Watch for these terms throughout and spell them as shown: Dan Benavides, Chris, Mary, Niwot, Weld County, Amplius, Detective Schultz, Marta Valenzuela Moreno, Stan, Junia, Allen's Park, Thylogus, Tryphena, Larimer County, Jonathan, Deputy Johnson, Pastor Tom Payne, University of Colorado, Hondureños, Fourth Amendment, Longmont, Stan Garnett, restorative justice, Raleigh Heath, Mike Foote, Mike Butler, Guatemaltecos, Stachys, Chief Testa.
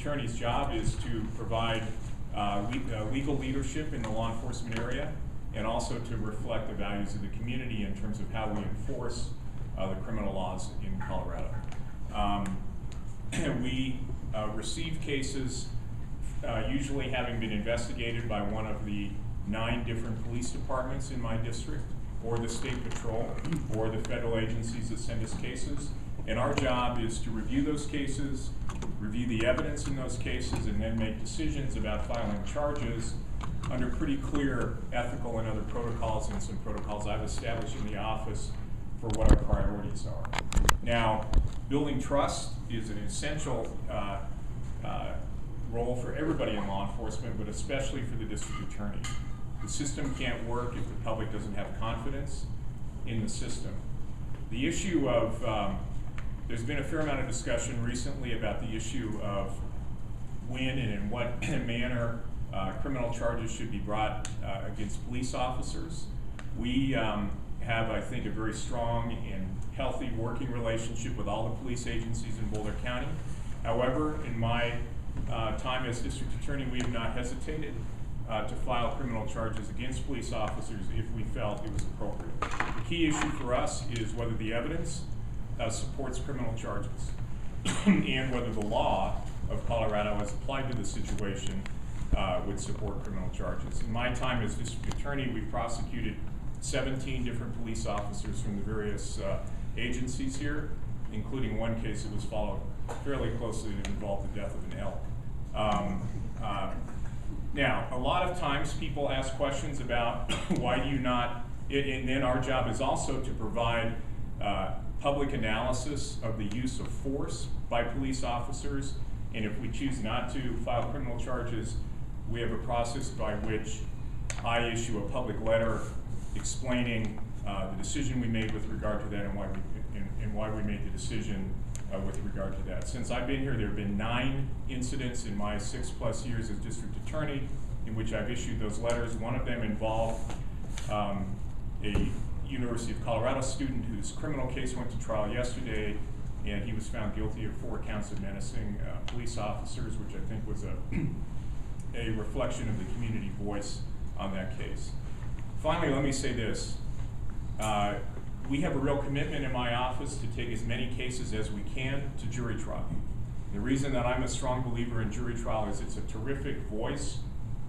attorney's job is to provide legal leadership in the law enforcement area, and also to reflect the values of the community in terms of how we enforce the criminal laws in Colorado. We receive cases usually having been investigated by one of the 9 different police departments in my district, or the state patrol, or the federal agencies that send us cases. And our job is to review those cases, review the evidence in those cases, and then make decisions about filing charges under pretty clear ethical and other protocols, and some protocols I've established in the office for what our priorities are. Now, building trust is an essential role for everybody in law enforcement, but especially for the district attorney. The system can't work if the public doesn't have confidence in the system. The issue of, there's been a fair amount of discussion recently about the issue of when and in what manner criminal charges should be brought against police officers. We have, I think, a very strong and healthy working relationship with all the police agencies in Boulder County. However, in my time as district attorney, we have not hesitated to file criminal charges against police officers if we felt it was appropriate. The key issue for us is whether the evidence supports criminal charges and whether the law of Colorado as applied to the situation would support criminal charges. In my time as district attorney, we've prosecuted 17 different police officers from the various agencies here, including one case that was followed fairly closely that involved the death of an elk. Now, a lot of times people ask questions about why do you not, and then our job is also to provide public analysis of the use of force by police officers, and if we choose not to file criminal charges, we have a process by which I issue a public letter explaining the decision we made with regard to that and why we, and why we made the decision with regard to that. Since I've been here, there have been 9 incidents in my 6+ years as district attorney in which I've issued those letters. One of them involved a University of Colorado student whose criminal case went to trial yesterday, and he was found guilty of 4 counts of menacing police officers, which I think was a reflection of the community voice on that case. Finally, let me say this. We have a real commitment in my office to take as many cases as we can to jury trial. The reason that I'm a strong believer in jury trial is it's a terrific voice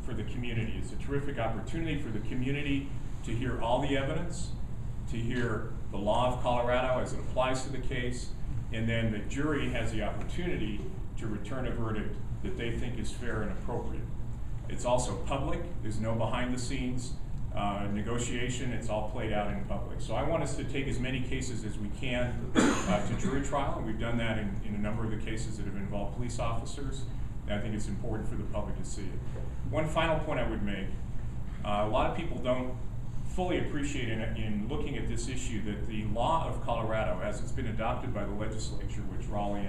for the community. It's a terrific opportunity for the community to hear all the evidence, to hear the law of Colorado as it applies to the case, and then the jury has the opportunity to return a verdict that they think is fair and appropriate. It's also public. There's no behind the scenes negotiation. It's all played out in public. So I want us to take as many cases as we can to jury trial, and we've done that in a number of the cases that have involved police officers, and I think it's important for the public to see it. One final point I would make, a lot of people don't fully appreciate in looking at this issue that the law of Colorado, as it's been adopted by the legislature, which Raleigh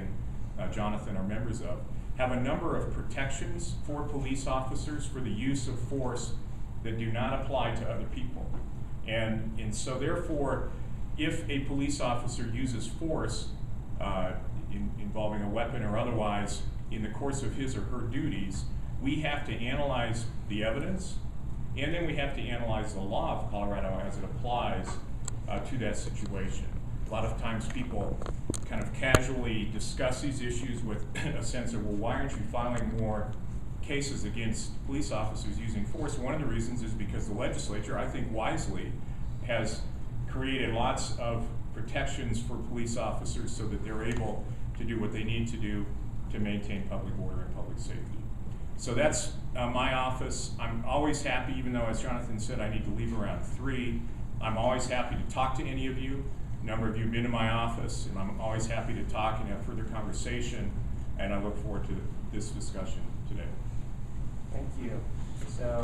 and Jonathan are members of, have a number of protections for police officers for the use of force that do not apply to other people. And so therefore, if a police officer uses force involving a weapon or otherwise in the course of his or her duties, we have to analyze the evidence, and then we have to analyze the law of Colorado as it applies to that situation. A lot of times people kind of casually discuss these issues with a sense of, well, why aren't you filing more cases against police officers using force? One of the reasons is because the legislature, I think wisely, has created lots of protections for police officers so that they're able to do what they need to do to maintain public order and public safety. So that's my office. I'm always happy, even though, as Jonathan said, I need to leave around 3. I'm always happy to talk to any of you. A number of you have been to my office, and I'm always happy to talk and have further conversation, and I look forward to this discussion today. Thank you. So,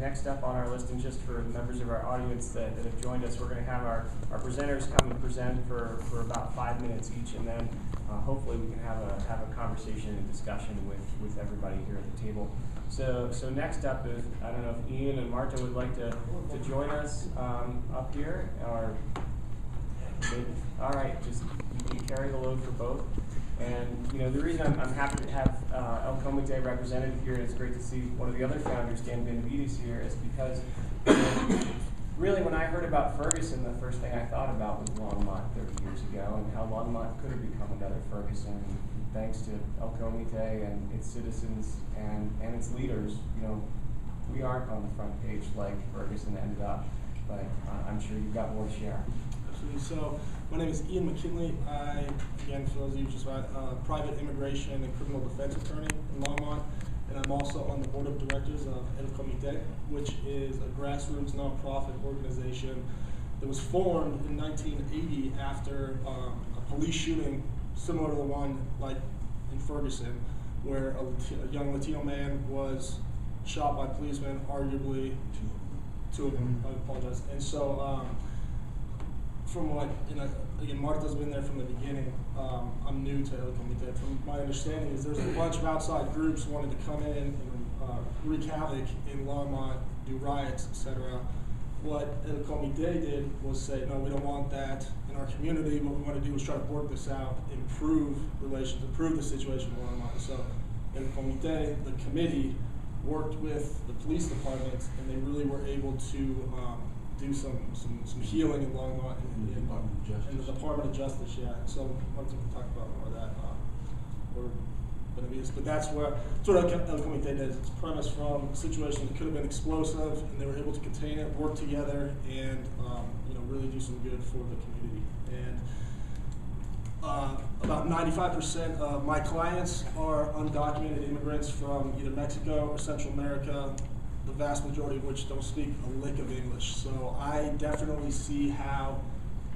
next up on our list, and just for members of our audience that have joined us, we're going to have our presenters come and present for about 5 minutes each, and then hopefully we can have a conversation and discussion with everybody here at the table. So next up, if I don't know if Ian and Marta would like to join us up here, or maybe, all right, just you can carry the load for both. And you know, the reason I'm happy to have El Comite represented here, and it's great to see one of the other founders, Dan Benavides, here, is because really when I heard about Ferguson, the first thing I thought about was Longmont 30 years ago and how Longmont could have become another Ferguson. Thanks to El Comite and its citizens and its leaders, you know, we aren't on the front page like Ferguson ended up, but I'm sure you've got more to share. Absolutely. So my name is Ian McKinley. I, again, for those of you just about, private immigration and criminal defense attorney in Longmont, and I'm also on the board of directors of El Comite, which is a grassroots nonprofit organization that was formed in 1980 after a police shooting similar to the one like in Ferguson, where a young Latino man was shot by policemen, arguably two of them, I apologize. And so from what, you know, again, Marta's been there from the beginning. I'm new to El Comite. From my understanding is there's a bunch of outside groups wanted to come in and wreak havoc in Longmont, do riots, etc. What El Comite did was say, no, we don't want that in our community. What we want to do is try to work this out, improve relations, improve the situation in Longmont. So El Comite, the committee, worked with the police department, and they really were able to do some healing in Longmont and the Department of Justice. Yeah, so I wanted to talk about more of that. But that's where sort of El Comite is. It's premised from a situation that could have been explosive, and they were able to contain it, work together, and you know, really do some good for the community. And about 95% of my clients are undocumented immigrants from either Mexico or Central America, the vast majority of which don't speak a lick of English. So I definitely see how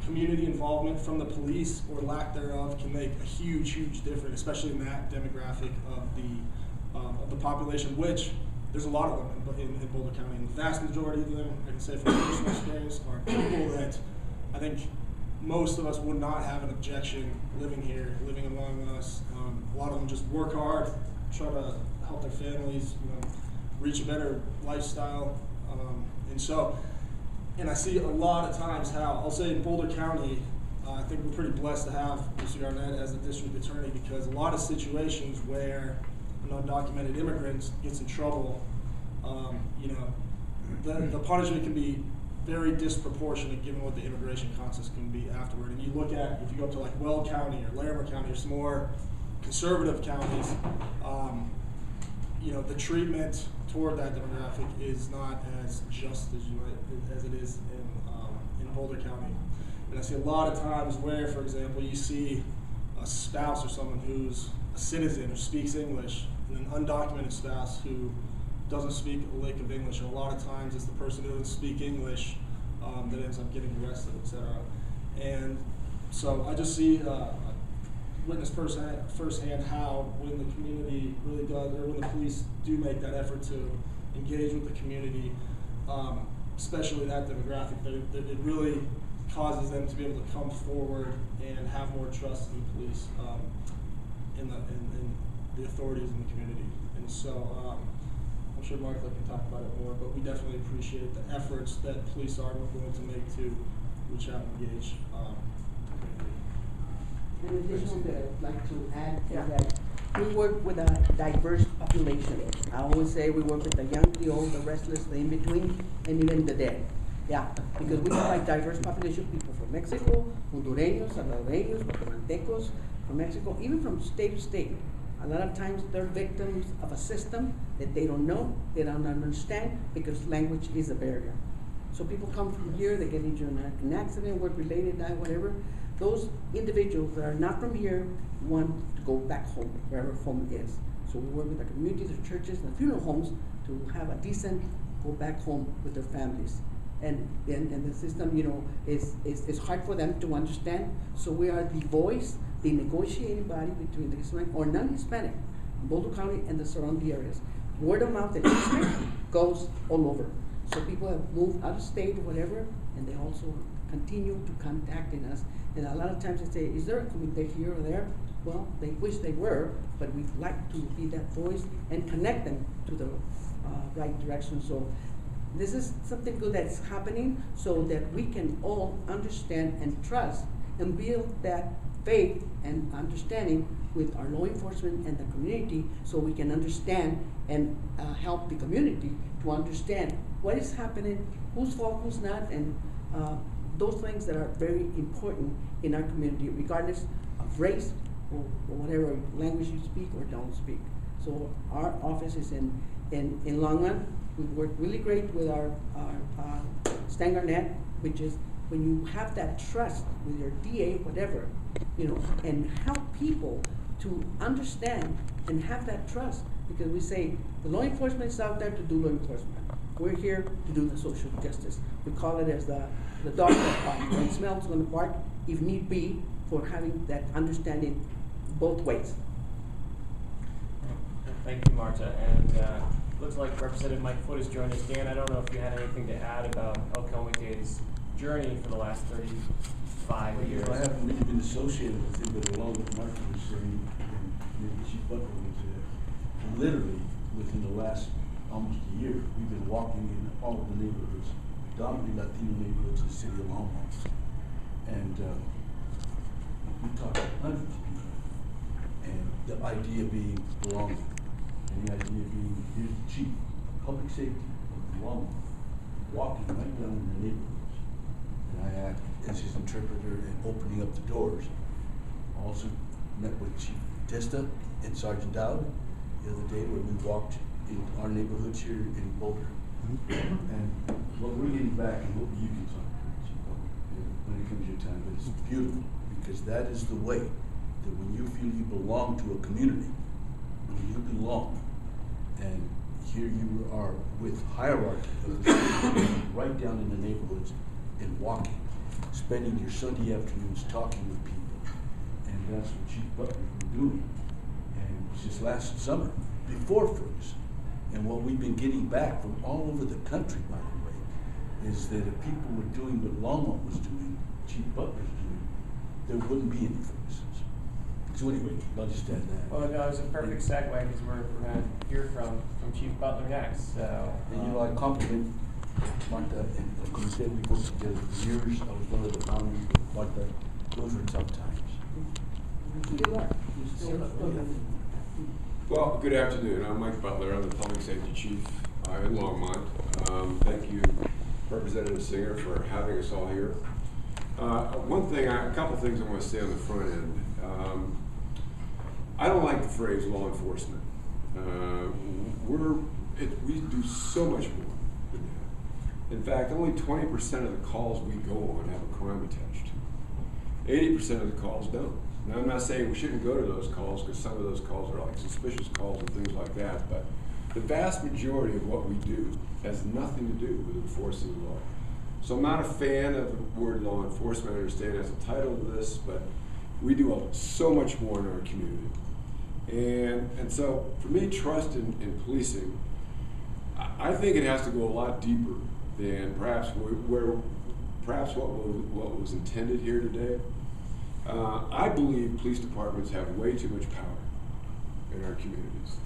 community involvement from the police, or lack thereof, can make a huge, huge difference, especially in that demographic of the population, which there's a lot of them in Boulder County. And the vast majority of them, I can say from personal experience, are people that I think most of us would not have an objection living here, living among us. A lot of them just work hard, try to help their families, you know, reach a better lifestyle, and so. And I see a lot of times how, I'll say in Boulder County, I think we're pretty blessed to have Mr. Garnett as the district attorney, because a lot of situations where an undocumented immigrant gets in trouble, you know, the punishment can be very disproportionate given what the immigration consequences can be afterward. And you look at, if you go up to like Weld County or Larimer County or some more conservative counties, you know, the treatment toward that demographic is not as just as, you know, as it is in Boulder County. And I see a lot of times where, for example, you see a spouse or someone who's a citizen who speaks English, and an undocumented spouse who doesn't speak a lick of English. And a lot of times it's the person who doesn't speak English that ends up getting arrested, etc. And so I just see, witness firsthand how when the community really does, or when the police do make that effort to engage with the community, especially that demographic, that it really causes them to be able to come forward and have more trust in the police, in the authorities in the community. And so I'm sure Mark can talk about it more, but we definitely appreciate the efforts that police are willing to make to reach out and engage. An additional that I'd like to add is that we work with a diverse population. I always say we work with the young, the old, the restless, the in-between, and even the dead. Yeah, because we have a diverse population, people from Mexico, Hondureños, Salvadorianos, Guatemaltecos, from Mexico, even from state to state. A lot of times they're victims of a system that they don't know, they don't understand, because language is a barrier. So people come from here, they get into an accident, work-related, die, whatever. Those individuals that are not from here want to go back home, wherever home is. So we work with the communities, the churches, and the funeral homes to have a decent go back home with their families. And the system, you know, is hard for them to understand. So we are the voice, the negotiating body between the Hispanic or non-Hispanic, Boulder County and the surrounding areas. Word of mouth and history goes all over. So people have moved out of state, whatever, and they also continue to contacting us. And a lot of times they say, is there a committee here or there? Well, they wish they were, but we'd like to be that voice and connect them to the right direction. So this is something good that's happening so that we can all understand and trust and build that faith and understanding with our law enforcement and the community, so we can understand and help the community to understand what is happening, who's fault, who's not, and those things that are very important in our community, regardless of race or whatever language you speak or don't speak. So our office is in Longmont. We work really great with our Stan Garnett, which is when you have that trust with your DA, whatever, you know, and help people to understand and have that trust, because we say the law enforcement is out there to do law enforcement. We're here to do the social justice. We call it as the dog that barks. When it smells, going to bark, if need be, for having that understanding both ways. Thank you, Marta. And looks like Representative Mike Foote has joined us. Dan, I don't know if you had anything to add about El Comite's journey for the last 35 years. I haven't really been associated with it, but along with Marta was saying, and Chief Butler was literally within the last almost a year, we've been walking in all of the neighborhoods, predominantly Latino neighborhoods in the city of Longmont. And we talked to hundreds of people. And the idea being belonging. And the idea being, here's the chief, public safety of Longmont, walking right down in the neighborhoods. And I act as his interpreter and opening up the doors. Also met with Chief Testa and Sergeant Dowd the other day when we walked in our neighborhoods here in Boulder. And what we're getting back, and what you can talk about when it comes to your time, but it's beautiful, because that is the way that when you feel you belong to a community, when you belong, and here you are with hierarchy of the city, right down in the neighborhoods and walking, spending your Sunday afternoons talking with people. And that's what Chief Butler's been doing. And it was just last summer, before Ferguson. And what we've been getting back from all over the country, by the way, is that if people were doing what Longmont was doing, Chief Butler's doing, there wouldn't be any Fergusons. So anyway, I'll just add that. Well, no, it's a perfect segue, because we're going to hear from Chief Butler next. So, and you know, I compliment Marta, and like we said, we worked together for years. I was one of the founders with Marta. Those were tough times. Well, good afternoon. I'm Mike Butler. I'm the Public Safety Chief in Longmont. Thank you, Representative Singer, for having us all here. A couple things I want to say on the front end. I don't like the phrase law enforcement. We do so much more than that. In fact, only 20% of the calls we go on have a crime attached to it. 80% of the calls don't. Now, I'm not saying we shouldn't go to those calls, because some of those calls are like suspicious calls and things like that, but the vast majority of what we do has nothing to do with enforcing the law. So I'm not a fan of the word law enforcement. I understand that's the title of this, but we do so much more in our community. And so for me, trust in policing, I think it has to go a lot deeper than perhaps what was intended here today. I believe police departments have way too much power in our communities.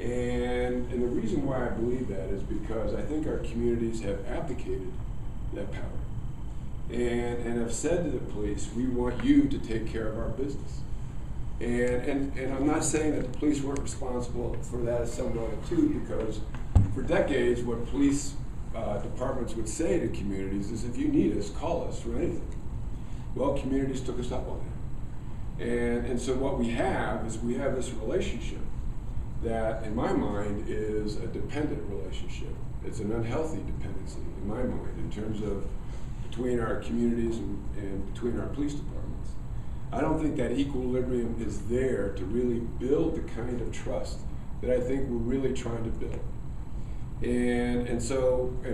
And the reason why I believe that is because I think our communities have abdicated that power. And have said to the police, we want you to take care of our business. And I'm not saying that the police weren't responsible for that at some level too, because for decades what police departments would say to communities is, if you need us, call us for anything. Well, communities took us up on that. And so what we have is we have this relationship that, in my mind, is a dependent relationship. It's an unhealthy dependency, in my mind, in terms of between our communities and between our police departments. I don't think that equilibrium is there to really build the kind of trust that I think we're really trying to build. And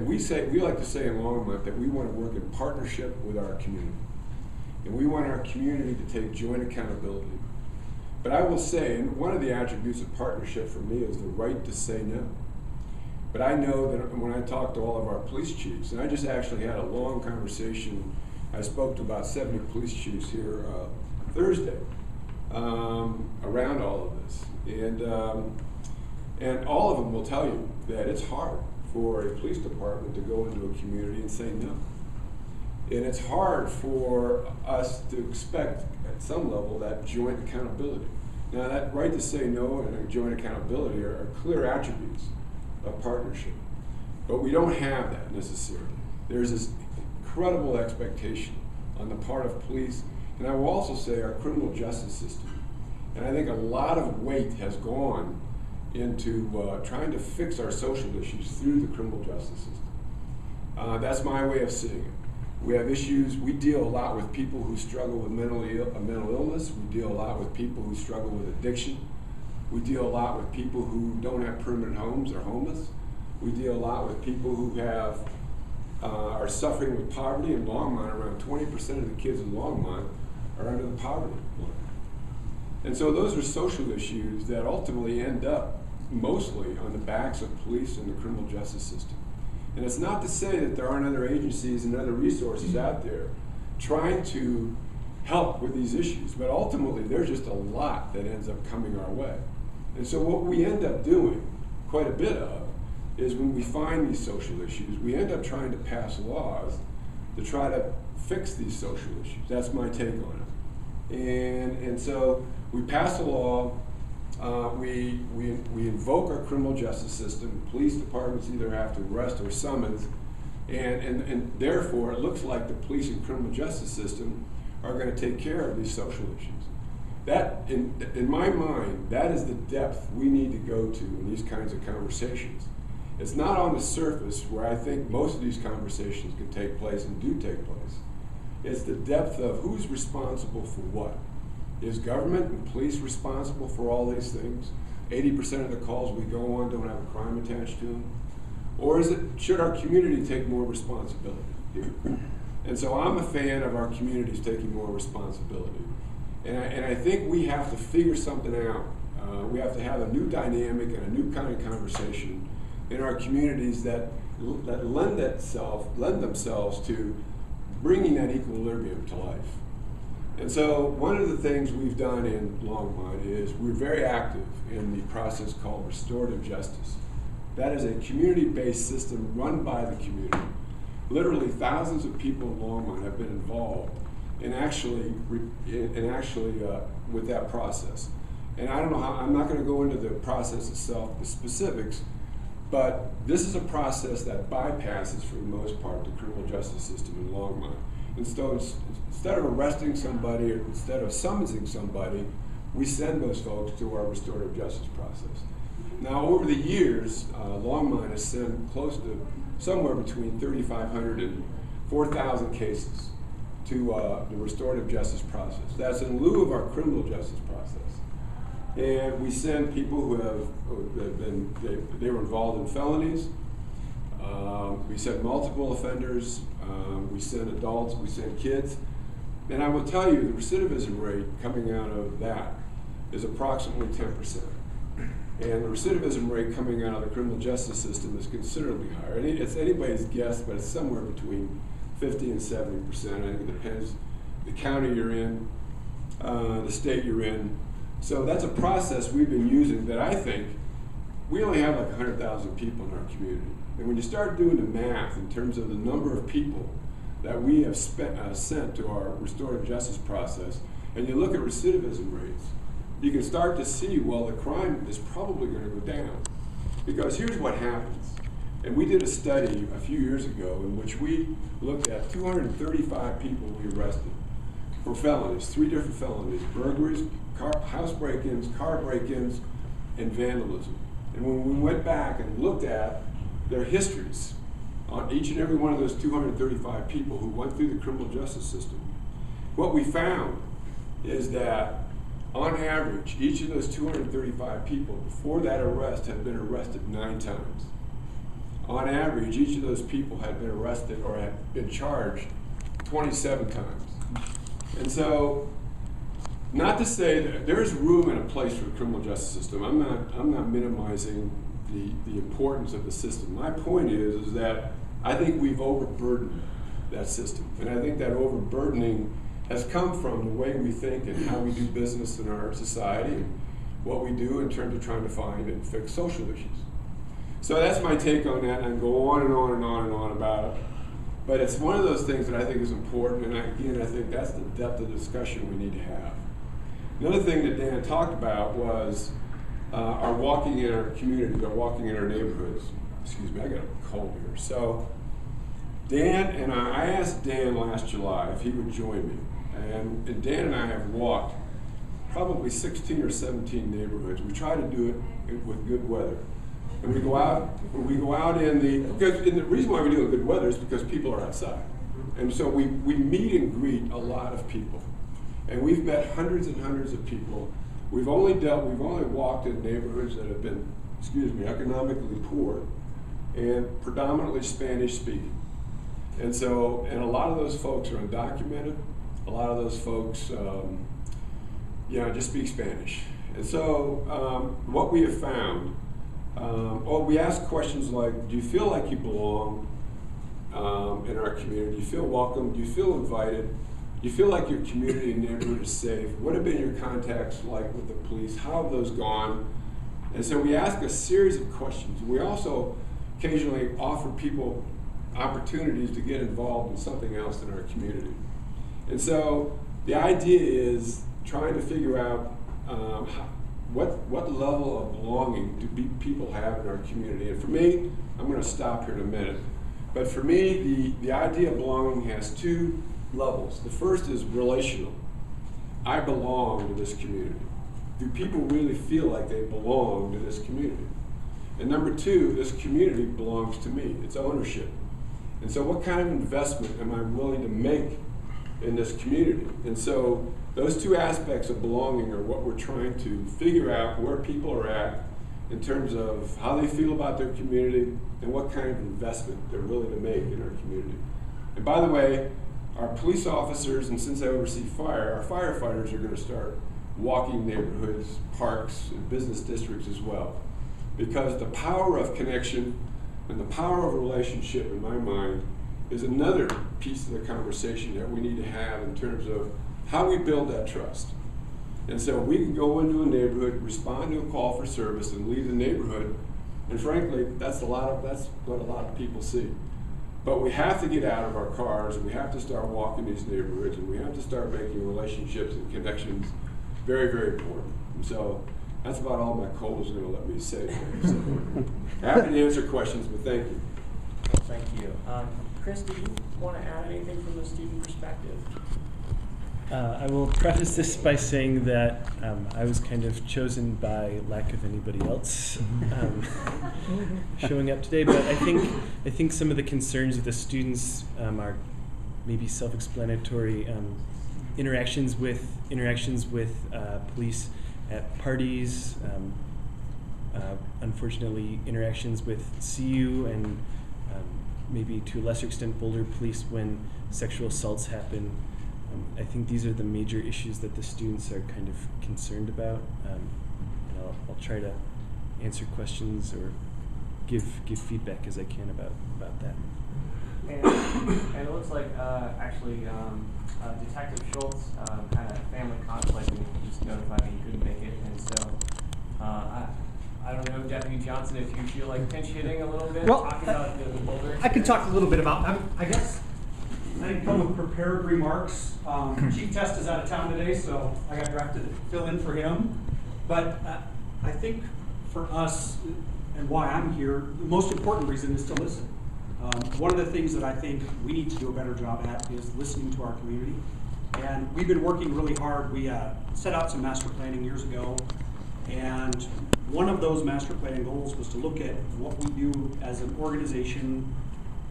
we like to say in Longmont that we want to work in partnership with our community. And we want our community to take joint accountability. But I will say, and one of the attributes of partnership for me is the right to say no. But I know that when I talk to all of our police chiefs, and I just actually had a long conversation, I spoke to about 70 police chiefs here Thursday around all of this. And all of them will tell you that it's hard for a police department to go into a community and say no. And it's hard for us to expect, at some level, that joint accountability. Now, that right to say no and joint accountability are clear attributes of partnership. But we don't have that necessarily. There's this incredible expectation on the part of police, and I will also say our criminal justice system. And I think a lot of weight has gone into trying to fix our social issues through the criminal justice system. That's my way of seeing it. We have issues, we deal a lot with people who struggle with mental illness, we deal a lot with people who struggle with addiction, we deal a lot with people who don't have permanent homes or homeless, we deal a lot with people who have are suffering with poverty. In Longmont, around 20% of the kids in Longmont are under the poverty line. And so those are social issues that ultimately end up mostly on the backs of police and the criminal justice system. And it's not to say that there aren't other agencies and other resources out there trying to help with these issues, but ultimately there's just a lot that ends up coming our way. And so what we end up doing quite a bit of is when we find these social issues, we end up trying to pass laws to try to fix these social issues. That's my take on it. And so we pass a law, we invoke our criminal justice system. Police departments either have to arrest or summons, and therefore it looks like the police and criminal justice system are going to take care of these social issues. That, in my mind, that is the depth we need to go to in these kinds of conversations. It's not on the surface where I think most of these conversations can take place and do take place. It's the depth of who's responsible for what. Is government and police responsible for all these things? 80% of the calls we go on don't have a crime attached to them. Or is it, should our community take more responsibility here? And so I'm a fan of our communities taking more responsibility. And I think we have to figure something out. We have to have a new dynamic and a new kind of conversation in our communities that lend themselves to bringing that equilibrium to life. And so one of the things we've done in Longmont is we're very active in the process called restorative justice. That is a community-based system run by the community. Literally thousands of people in Longmont have been involved in actually with that process. And I don't know how, I'm not going to go into the process itself, the specifics, but this is a process that bypasses, for the most part, the criminal justice system in Longmont. And so instead of arresting somebody or instead of summoning somebody, we send those folks to our restorative justice process. Now, over the years, Longmont has sent close to somewhere between 3,500 and 4,000 cases to the restorative justice process. That's in lieu of our criminal justice process. And we send people who have been, they were involved in felonies. We send multiple offenders, we send adults, we send kids. And I will tell you, the recidivism rate coming out of that is approximately 10%. And the recidivism rate coming out of the criminal justice system is considerably higher. And it's anybody's guess, but it's somewhere between 50 and 70%. I think it depends the county you're in, the state you're in. So that's a process we've been using that I think, we only have like 100,000 people in our community. And when you start doing the math in terms of the number of people that we have sent to our restorative justice process, and you look at recidivism rates, you can start to see, well, the crime is probably going to go down. Because here's what happens. And we did a study a few years ago in which we looked at 235 people we arrested for felonies, 3 different felonies, burglaries, house break-ins, car break-ins, and vandalism. And when we went back and looked at their histories on each and every one of those 235 people who went through the criminal justice system, what we found is that on average, each of those 235 people before that arrest had been arrested 9 times. On average, each of those people had been arrested or had been charged 27 times. And so, not to say that there is room and a place for the criminal justice system. I'm not minimizing the importance of the system. My point is that I think we've overburdened that system. And I think that overburdening has come from the way we think and how we do business in our society and what we do in terms of trying to find and fix social issues. So that's my take on that, and I go on and on and on and on about it. But it's one of those things that I think is important, and again, I think that's the depth of discussion we need to have. Another thing that Dan talked about was our walking in our communities, our walking in our neighborhoods. Excuse me, I got a cold here. So Dan and I asked Dan last July if he would join me. And Dan and I have walked probably 16 or 17 neighborhoods. We try to do it with good weather. And we go out because the reason why we do it in good weather is because people are outside. And so we meet and greet a lot of people. And we've met hundreds and hundreds of people. We've only walked in neighborhoods that have been, excuse me, economically poor and predominantly Spanish speaking. And so, and a lot of those folks are undocumented. A lot of those folks, just speak Spanish. And so what we have found, we ask questions like, do you feel like you belong in our community? Do you feel welcome? Do you feel invited? Do you feel like your community and neighborhood is safe? What have been your contacts like with the police? How have those gone? And so we ask a series of questions. We also occasionally offer people opportunities to get involved in something else in our community. And so the idea is trying to figure out what level of belonging do people have in our community. And for me, I'm going to stop here in a minute. But for me, the idea of belonging has two levels. The first is relational. I belong to this community. Do people really feel like they belong to this community? And number two, this community belongs to me. It's ownership. And so what kind of investment am I willing to make in this community? And so those two aspects of belonging are what we're trying to figure out where people are at in terms of how they feel about their community and what kind of investment they're willing to make in our community. And by the way, our police officers, and since I oversee fire, our firefighters are going to start walking neighborhoods, parks, and business districts as well. Because the power of connection and the power of relationship, in my mind, is another piece of the conversation that we need to have in terms of how we build that trust. And so we can go into a neighborhood, respond to a call for service, and leave the neighborhood. And frankly, that's what a lot of people see. But we have to get out of our cars, and we have to start walking these neighborhoods, and we have to start making relationships and connections very, very important. And so that's about all my cold is going to let me say today. So happy to answer questions, but thank you. Thank you. Chris, do you want to add anything from the student perspective? I will preface this by saying that I was kind of chosen by lack of anybody else showing up today, but I think some of the concerns of the students are maybe self-explanatory. Interactions with police at parties, unfortunately interactions with CU and maybe to a lesser extent Boulder Police when sexual assaults happen. I think these are the major issues that the students are kind of concerned about. And I'll try to answer questions or give feedback as I can about that. And it looks like Detective Schultz had a family conflict and he just notified me he couldn't make it. And so I don't know, Deputy Johnson, if you feel like pinch hitting a little bit, well, talking about the Boulder. I can talk a little bit about, I didn't come with prepared remarks. Chief Testa's out of town today, so I got drafted to fill in for him. But I think for us and why I'm here, the most important reason is to listen. One of the things that I think we need to do a better job at is listening to our community. And we've been working really hard. We set out some master planning years ago. And one of those master planning goals was to look at what we do as an organization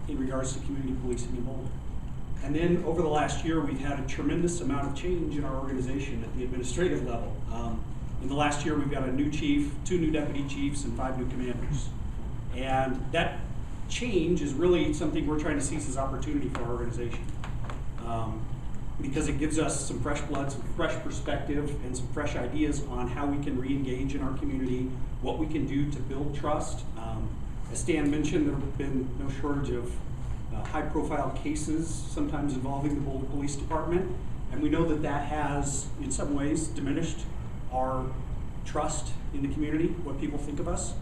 in regards to community policing in Boulder. And then over the last year, we've had a tremendous amount of change in our organization at the administrative level. In the last year, we've got a new chief, 2 new deputy chiefs, and 5 new commanders. And that change is really something we're trying to seize as opportunity for our organization. Because it gives us some fresh blood, some fresh perspective, and some fresh ideas on how we can re-engage in our community, what we can do to build trust. As Stan mentioned, there have been no shortage of high-profile cases, sometimes involving the Boulder Police Department, and we know that that has, in some ways, diminished our trust in the community, what people think of us.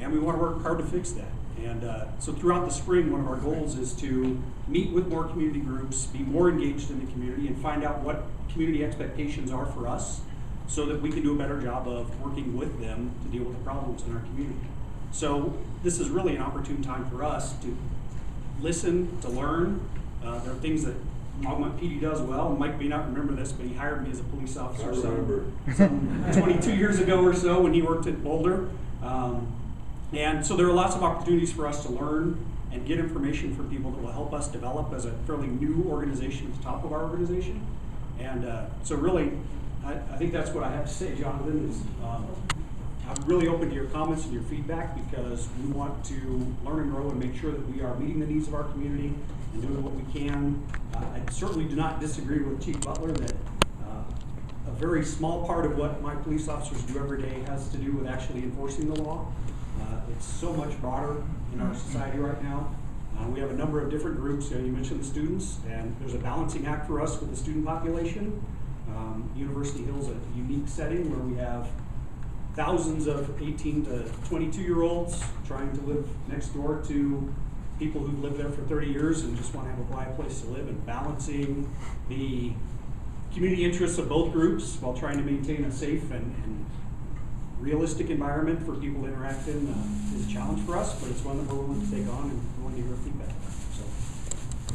and we want to work hard to fix that. And so throughout the spring, one of our goals is to meet with more community groups, be more engaged in the community, and find out what community expectations are for us so that we can do a better job of working with them to deal with the problems in our community. So this is really an opportune time for us to listen, to learn. There are things that Longmont PD does well. Mike may not remember this, but he hired me as a police officer some 22 years ago or so when he worked at Boulder. And so there are lots of opportunities for us to learn and get information from people that will help us develop as a fairly new organization at the top of our organization. And so really, I think that's what I have to say, Jonathan, is I'm really open to your comments and your feedback, because we want to learn and grow and make sure that we are meeting the needs of our community and doing what we can. I certainly do not disagree with Chief Butler that a very small part of what my police officers do every day has to do with actually enforcing the law. It's so much broader in our society right now. We have a number of different groups. You mentioned the students, and there's a balancing act for us with the student population. University Hill's a unique setting where we have thousands of 18 to 22 year olds trying to live next door to people who've lived there for 30 years and just want to have a quiet place to live, and balancing the community interests of both groups while trying to maintain a safe and realistic environment for people to interact in is a challenge for us, but it's one that we're willing to take on and willing to hear feedback about. So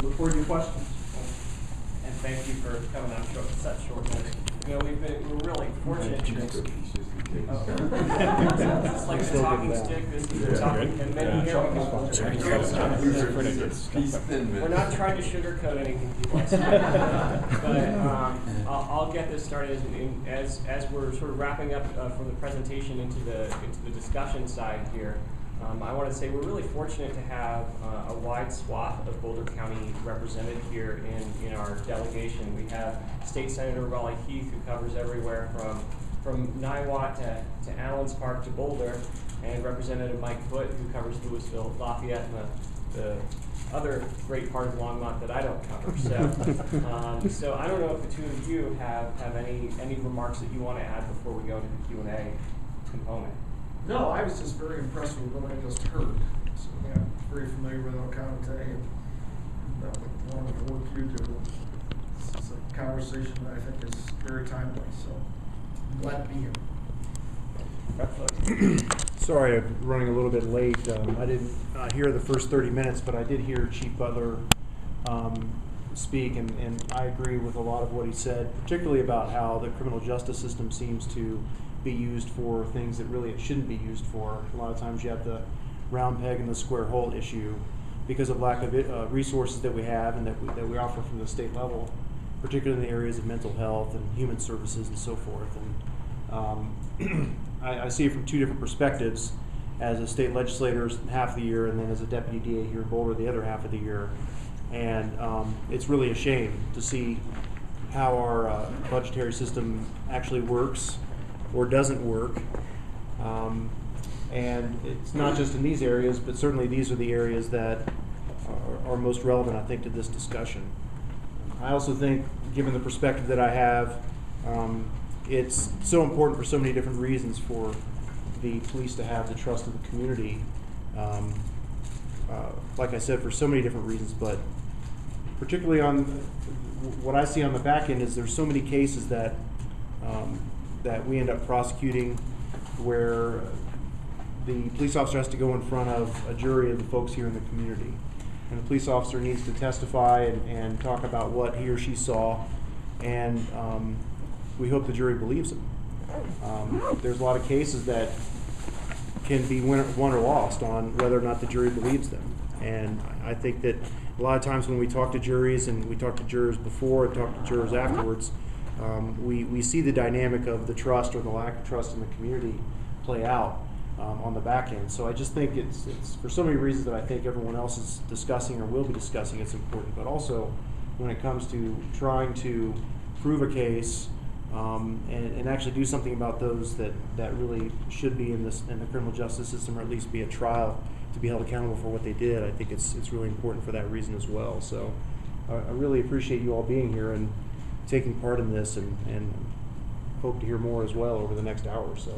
look forward to your questions. And thank you for coming out such short notice. You know, we're really fortunate. It's like a talking stick. This is a talking, and then here we go. We're not trying to sugarcoat anything, people. But I'll get this started as we're sort of wrapping up from the presentation into the discussion side here. I want to say we're really fortunate to have a wide swath of Boulder County represented here in our delegation. We have State Senator Raleigh Heath, who covers everywhere from Niwot to Allen's Park to Boulder, and Representative Mike Foote, who covers Louisville, Lafayette, and the other great part of Longmont that I don't cover. So, so I don't know if the two of you have any remarks that you want to add before we go into the Q&A component. No, I was just very impressed with what I just heard. So yeah, I'm very familiar with El Comite and the work you do. It's a conversation that I think is very timely. So I'm glad to be here. Sorry, I'm running a little bit late. I didn't hear the first 30 minutes, but I did hear Chief Butler speak, and I agree with a lot of what he said, particularly about how the criminal justice system seems to be used for things that really it shouldn't be used for. A lot of times you have the round peg and the square hole issue because of lack of resources that we have and that we offer from the state level, particularly in the areas of mental health and human services and so forth. And I see it from two different perspectives, as a state legislator half of the year and then as a deputy DA here in Boulder the other half of the year. And it's really a shame to see how our budgetary system actually works or doesn't work. And it's not just in these areas, but certainly these are the areas that are most relevant, I think, to this discussion. I also think, given the perspective that I have, it's so important for so many different reasons for the police to have the trust of the community. Like I said, for so many different reasons, but particularly on what I see on the back end is there's so many cases that that we end up prosecuting where the police officer has to go in front of a jury of the folks here in the community. And the police officer needs to testify and talk about what he or she saw, and we hope the jury believes him. There's a lot of cases that can be won or lost on whether or not the jury believes them. And I think that a lot of times when we talk to juries, and we talk to jurors before and talk to jurors afterwards, we see the dynamic of the trust or the lack of trust in the community play out on the back end. So I just think it's for so many reasons that I think everyone else is discussing or will be discussing, it's important. But also when it comes to trying to prove a case and actually do something about those that really should be in the criminal justice system, or at least be a trial to be held accountable for what they did, I think it's really important for that reason as well. So I really appreciate you all being here and taking part in this, and hope to hear more as well over the next hour or so.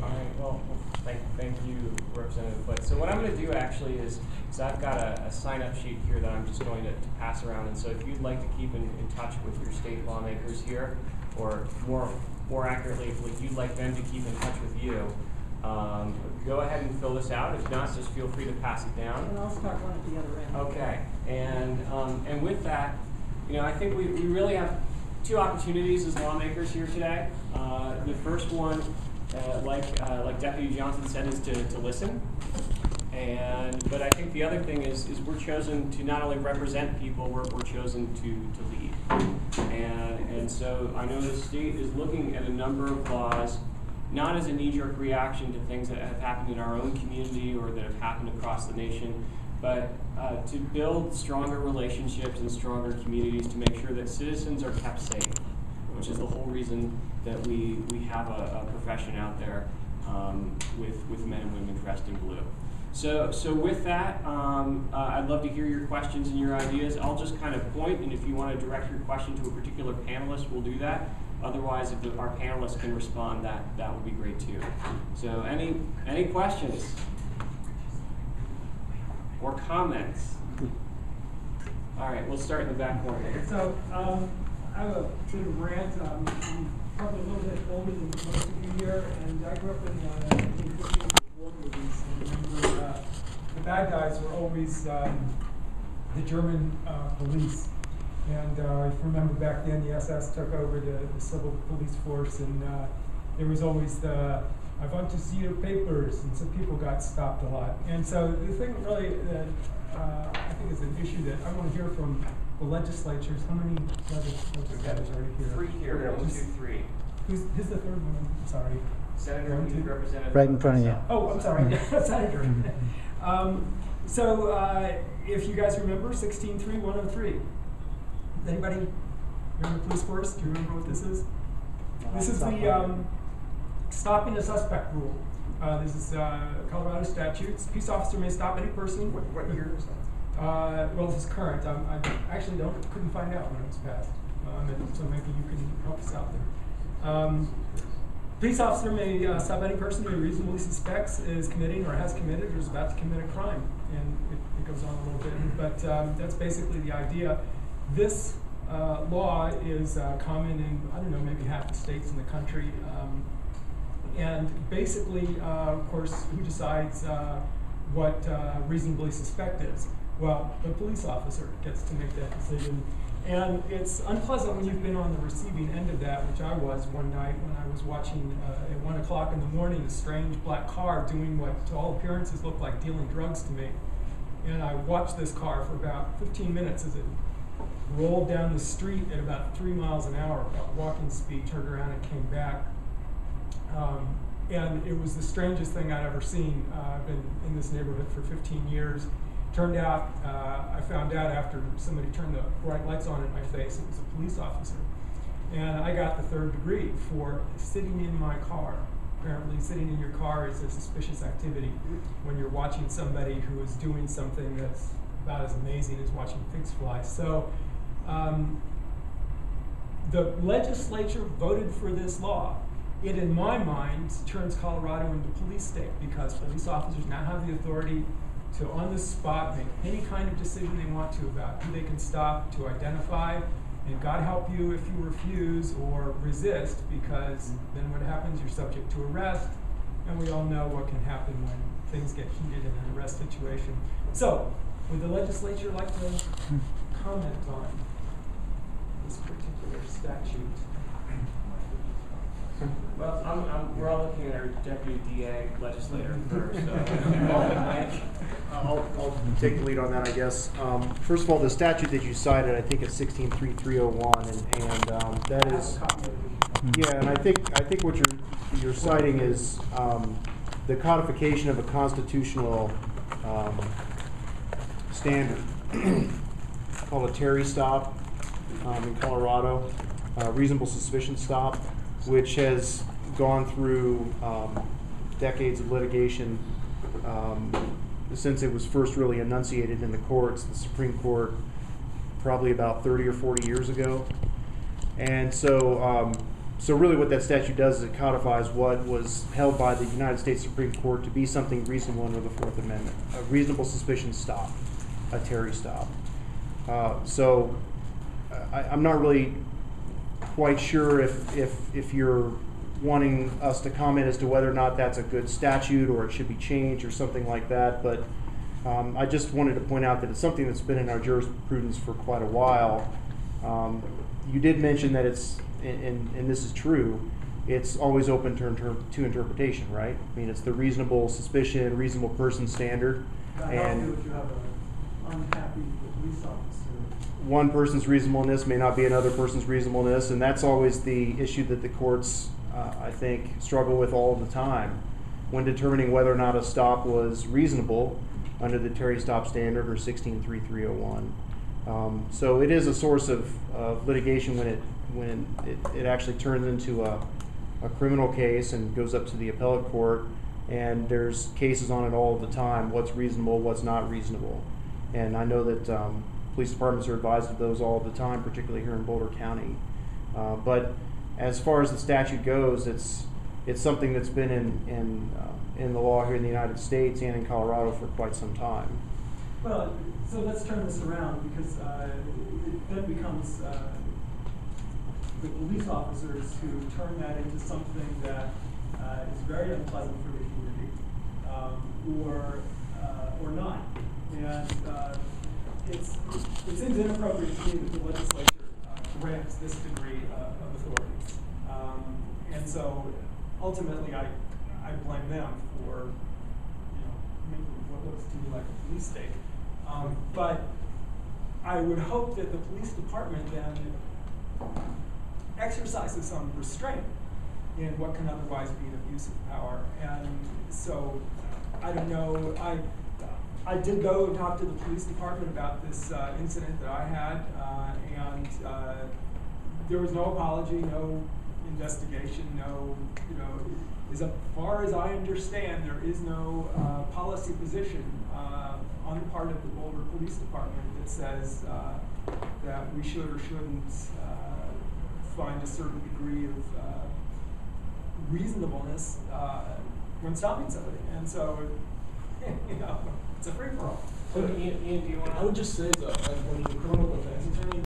All right, well, Thank you, Representative. But so what I'm going to do actually is I've got a sign-up sheet here that I'm just going to pass around. And so if you'd like to keep in touch with your state lawmakers here, or more accurately, if you'd like them to keep in touch with you, go ahead and fill this out. If not, just feel free to pass it down. And I'll start one at the other end. Okay. And with that, you know, I think we really have two opportunities as lawmakers here today. The first one, like Deputy Johnson said, is to listen. But I think the other thing is we're chosen to not only represent people, we're chosen to lead. And so I know the state is looking at a number of laws, not as a knee-jerk reaction to things that have happened in our own community or that have happened across the nation, but to build stronger relationships and stronger communities to make sure that citizens are kept safe, which is the whole reason that we have a profession out there with men and women dressed in blue. So with that, I'd love to hear your questions and your ideas. I'll just kind of point, and if you want to direct your question to a particular panelist, we'll do that. Otherwise, if our panelists can respond, that would be great too. So any questions or comments? All right, we'll start in the back corner. So I have a bit of rant. I'm probably a little bit older than most of you here, and I grew up in the 1950s war movies. And remember, the bad guys were always the German police. And if you remember back then, the SS took over the civil police force, and there was always the, I want to see your papers, and so people got stopped a lot. And so the thing really that I think is an issue that I want to hear from the legislatures. How many legislators are here? Three here, yeah, 1, 2, 3. Who's the third one? I'm sorry. Senator, Representative. Right in front of you. Oh, I'm sorry, Senator. So if you guys remember, 16-3-103. Anybody remember the police force? Do you remember what this is? This is the stopping a suspect rule. This is Colorado statutes. Peace officer may stop any person. What year is that? Well, this is current. I actually couldn't find out when it was passed. So maybe you can help us out there. Police officer may stop any person who reasonably suspects is committing or has committed or is about to commit a crime. And it goes on a little bit. But that's basically the idea. This law is common in, I don't know, maybe half the states in the country. And basically, of course, who decides what reasonably suspect is? Well, the police officer gets to make that decision. And it's unpleasant when you've been on the receiving end of that, which I was one night when I was watching at 1 o'clock in the morning a strange black car doing what to all appearances looked like dealing drugs to me. And I watched this car for about 15 minutes as it rolled down the street at about 3 miles an hour, about walking speed, turned around and came back. And it was the strangest thing I'd ever seen. I've been in this neighborhood for 15 years. Turned out, I found out after somebody turned the bright lights on in my face, it was a police officer. And I got the 3rd degree for sitting in my car. Apparently sitting in your car is a suspicious activity when you're watching somebody who is doing something that's about as amazing as watching pigs fly. So the legislature voted for this law. It, in my mind, turns Colorado into police state because police officers now have the authority to, on the spot, make any kind of decision they want to about who they can stop, to identify, and God help you if you refuse or resist, because then what happens? You're subject to arrest, and we all know what can happen when things get heated in an arrest situation. So, would the legislature like to comment on this particular statute? Well, we're all looking at our deputy DA legislator first. I'll take the lead on that, I guess. First of all, the statute that you cited, I think it's 16-3-301, and that is, yeah. And I think what you're citing is the codification of a constitutional standard called a Terry stop in Colorado, reasonable suspicion stop, which has gone through decades of litigation since it was first really enunciated in the courts, the Supreme Court, probably about 30 or 40 years ago. And so So really what that statute does is it codifies what was held by the United States Supreme Court to be something reasonable under the Fourth Amendment, a reasonable suspicion stop, a Terry stop. So I'm not really quite sure if you're wanting us to comment as to whether or not that's a good statute or it should be changed or something like that, but I just wanted to point out that it's something that's been in our jurisprudence for quite a while. You did mention that it's, and this is true, it's always open to interpretation, right? I mean, it's the reasonable suspicion, reasonable person standard. And if you have an unhappy police officer, one person's reasonableness may not be another person's reasonableness, and that's always the issue that the courts, I think, struggle with all the time when determining whether or not a stop was reasonable under the Terry stop standard or 16-3-301. So it is a source of litigation when it actually turns into a criminal case and goes up to the appellate court, and there's cases on it all the time, what's reasonable, what's not reasonable. And I know that police departments are advised of those all the time, particularly here in Boulder County. But as far as the statute goes, it's something that's been in the law here in the United States and in Colorado for quite some time. Well, so let's turn this around, because it then becomes the police officers who turn that into something that is very unpleasant for the community, or not. And it seems inappropriate to me that the legislature grants this degree of authority. And so ultimately, I blame them for making what looks to me like a police state. But I would hope that the police department then exercises some restraint in what can otherwise be an abuse of power. And so I don't know. I did go and talk to the police department about this incident that I had, and there was no apology, no investigation, no, as far as I understand, there is no policy position on the part of the Boulder Police Department that says that we should or shouldn't find a certain degree of reasonableness when stopping somebody. And so, it's a free-for-all. So, Ian, do you want to? I would just say that when you're a criminal defense attorney,